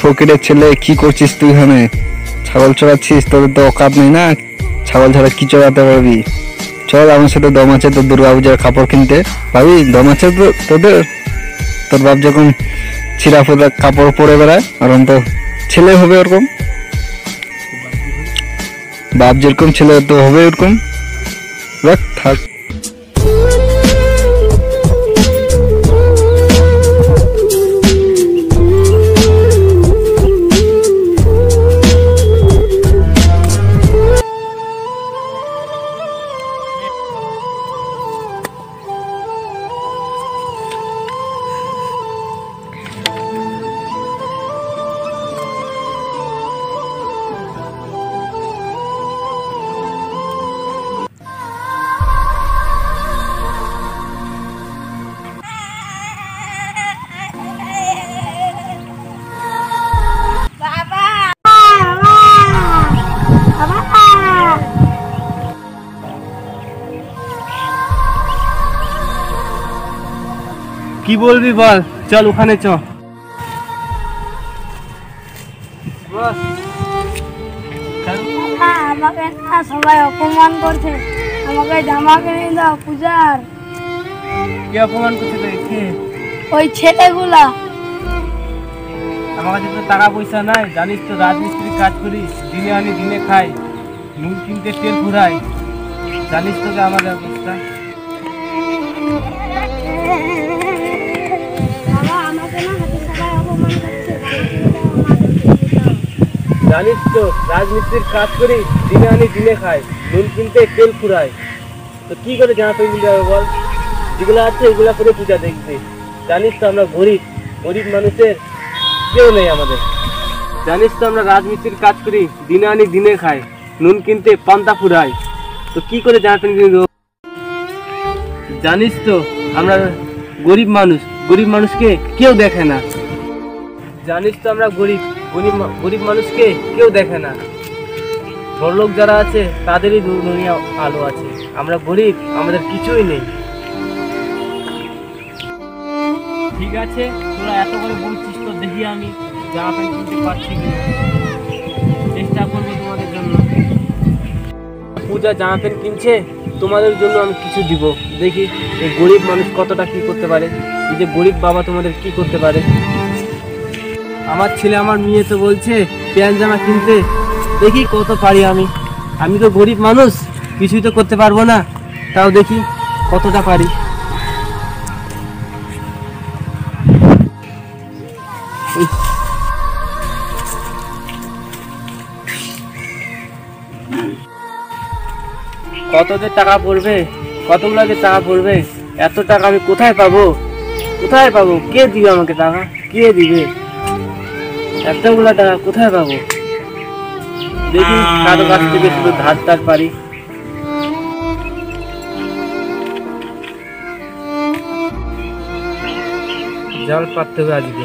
ফকিরের ছেলে কি করছিস তুই? এখানে ছাগল চড়াচ্ছিস? তোর তো অকাত নেই না, ছাগল ছাড়া কি চড়াতে পারবি? চল আমার সাথে, দম আছে তোর দুর্গা পূজার কাপড় কিনতে পাবি? দম আছে তো তোদের? তোর বাপ যখন ছিঁড়া ফোঁড়া কাপড় পরে বেড়ায়, ওরকম তো ছেলে হবে? ওরকম বাপ যেরকম ছেলে তো হবে ওরকম। রাখ, থাক। কি বলবি বল, চল ওখানে চল। আমাকে সবাই অপমান করছে, আমাকে জামা কিনে দাও পূজার। কে অপমান করছে? ওই ছেলেগুলা। আমার কাছে তো টাকা পয়সা নাই, জানিস তো রাজমিস্ত্রি কাজ করি, দিনে আনি দিনে খাই, নুন কিনতে তেল ঘুরাই, জানিস তো আমার অবস্থা। জানিস তো রাজমিস্ত্রির কাজ করি, দিনে আনি দিনে খাই, নুন কিনতে তেল ফুরাই, তো কি করে জানা তৈরি হবে বল? যেগুলো আছে এগুলা করে পূজা দেখছি, জানিস তো আমরা গরিব, গরিব মানুষের কেউ নেই আমাদের। জানিস তো আমরা রাজমিস্ত্রির কাজ করি, দিনে আনি দিনে খাই, নুন কিনতে পান্তা ফুরাই, তো কি করে জানা তৈরি? জানিস তো আমরা গরিব মানুষ, গরিব মানুষকে কেউ দেখে না। জানিস তো আমরা গরিব, গরিব মানুষকে কেউ দেখে না। বড়লোক যারা আছে তাদেরই দুনিয়া আলো আছে, আমরা গরিব, আমাদের কিছুই নেই। ঠিক আছে, তোরা এত করে বলছিস তো, দেখি আমি যা কিনতে পারছি কিনা, চেষ্টা করবো তোমাদের জন্য। পূজা জামা প্যান্ট কিনছে, তোমাদের জন্য আমি কিছু দিব, দেখি এই গরিব মানুষ কতটা কি করতে পারে, এই যে গরিব বাবা তোমাদের কি করতে পারে। আমার ছেলে আমার মেয়ে তো বলছে প্যান্ট জামা কিনতে, দেখি কত পারি আমি। আমি তো গরিব মানুষ, কিছুই তো করতে পারবো না, তাও দেখি কতটা পারি। কতদের টাকা পড়বে, কতগুলো যে টাকা পড়বে, এত টাকা আমি কোথায় পাবো? কোথায় পাবো? কে দিবে আমাকে টাকা? কে দিবে এতগুলো টাকা? কোথায় পাবো? দেখি কারো কাছ থেকে শুধু ধার ধার পারি। জল পাততে হবে আজকে,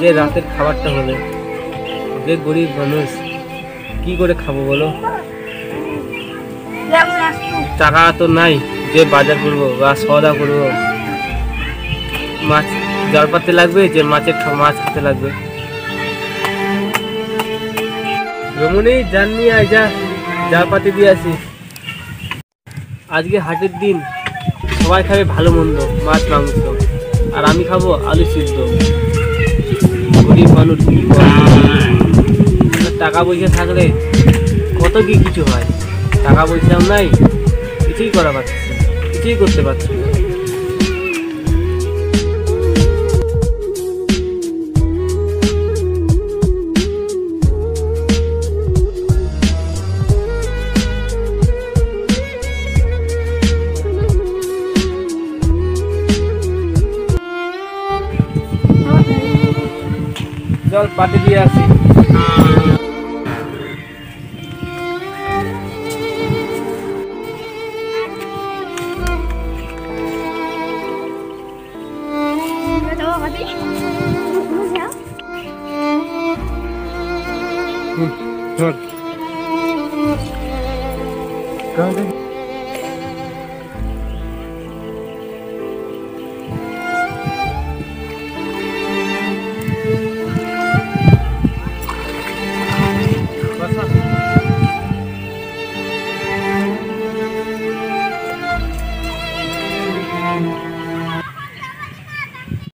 যে রাতের খাবারটা হলে। যে গরিব মানুষ কি করে খাবো বলো? টাকা তো নাই যে বাজার করবো বা সওদা করবো। মাছ জল পাততে লাগবে, যে মাছ খেতে লাগবে। রমণী জানি আয়, যা জাল পাতি দিয়ে আসি। আজকে হাটের দিন, সবাই খাবে ভালো মন্দ, মাছ মাংস, আর আমি খাবো আলু সিদ্ধ। গরিব মানুষ টাকা পয়সা থাকলে কত কি কিছু হয়, টাকা পয়সাও নাই, কিছুই করা পারছি, কিছুই করতে পারছি। জল পাতি দিয়ে আসি।